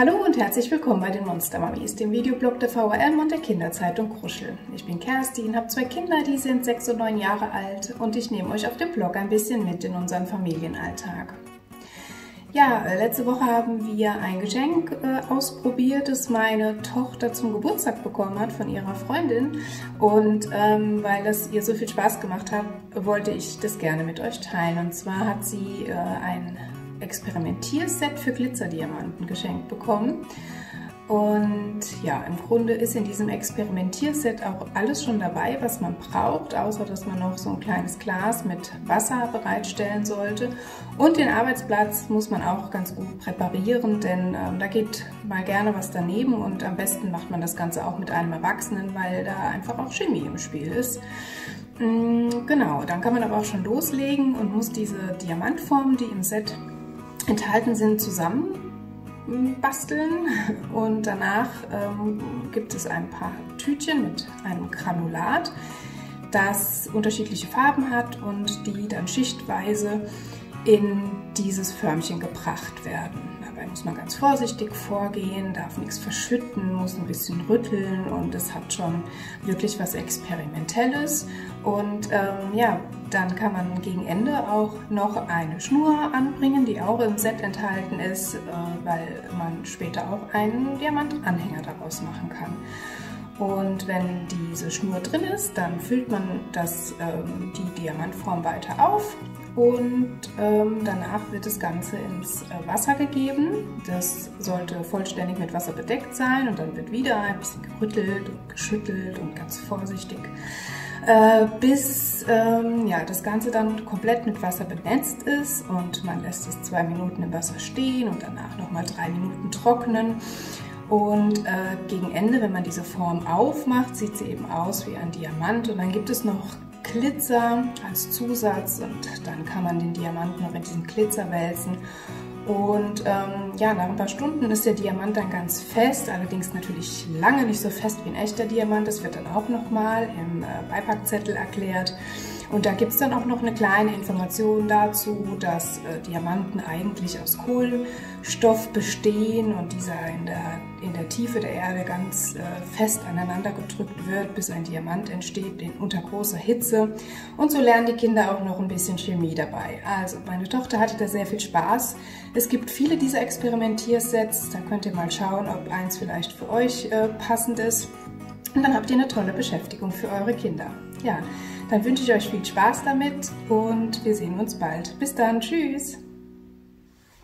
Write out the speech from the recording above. Hallo und herzlich willkommen bei den Monstermamis, dem Videoblog der VRM und der Kinderzeitung Kruschel. Ich bin Kerstin, habe zwei Kinder, die sind 6 und 9 Jahre alt und ich nehme euch auf dem Blog ein bisschen mit in unseren Familienalltag. Ja, letzte Woche haben wir ein Geschenk ausprobiert, das meine Tochter zum Geburtstag bekommen hat von ihrer Freundin. Und weil das ihr so viel Spaß gemacht hat, wollte ich das gerne mit euch teilen. Und zwar hat sie ein Experimentierset für Glitzerdiamanten geschenkt bekommen. Und ja, im Grunde ist in diesem Experimentierset auch alles schon dabei, was man braucht, außer dass man noch so ein kleines Glas mit Wasser bereitstellen sollte. Und den Arbeitsplatz muss man auch ganz gut präparieren, denn da geht mal gerne was daneben und am besten macht man das Ganze auch mit einem Erwachsenen, weil da einfach auch Chemie im Spiel ist. Genau, dann kann man aber auch schon loslegen und muss diese Diamantformen, die im Set enthalten sind, zusammen basteln und danach gibt es ein paar Tütchen mit einem Granulat, das unterschiedliche Farben hat und die dann schichtweise in dieses Förmchen gebracht werden. Dabei muss man ganz vorsichtig vorgehen, darf nichts verschütten, muss ein bisschen rütteln und es hat schon wirklich was Experimentelles. Und ja, dann kann man gegen Ende auch noch eine Schnur anbringen, die auch im Set enthalten ist, weil man später auch einen Diamantanhänger daraus machen kann. Und wenn diese Schnur drin ist, dann füllt man die Diamantform weiter auf und danach wird das Ganze ins Wasser gegeben. Das sollte vollständig mit Wasser bedeckt sein und dann wird wieder ein bisschen gerüttelt und geschüttelt und ganz vorsichtig, bis ja, das Ganze dann komplett mit Wasser benetzt ist und man lässt es 2 Minuten im Wasser stehen und danach nochmal 3 Minuten trocknen. Und gegen Ende, wenn man diese Form aufmacht, sieht sie eben aus wie ein Diamant und dann gibt es noch Glitzer als Zusatz und dann kann man den Diamant noch in diesen Glitzer wälzen. Und ja, nach ein paar Stunden ist der Diamant dann ganz fest, allerdings natürlich lange nicht so fest wie ein echter Diamant. Das wird dann auch nochmal im Beipackzettel erklärt. Und da gibt es dann auch noch eine kleine Information dazu, dass Diamanten eigentlich aus Kohlenstoff bestehen und dieser in der Tiefe der Erde ganz fest aneinander gedrückt wird, bis ein Diamant entsteht unter großer Hitze. Und so lernen die Kinder auch noch ein bisschen Chemie dabei. Also meine Tochter hatte da sehr viel Spaß. Es gibt viele dieser Experimentiersets, da könnt ihr mal schauen, ob eins vielleicht für euch passend ist. Und dann habt ihr eine tolle Beschäftigung für eure Kinder. Ja, dann wünsche ich euch viel Spaß damit und wir sehen uns bald. Bis dann, tschüss!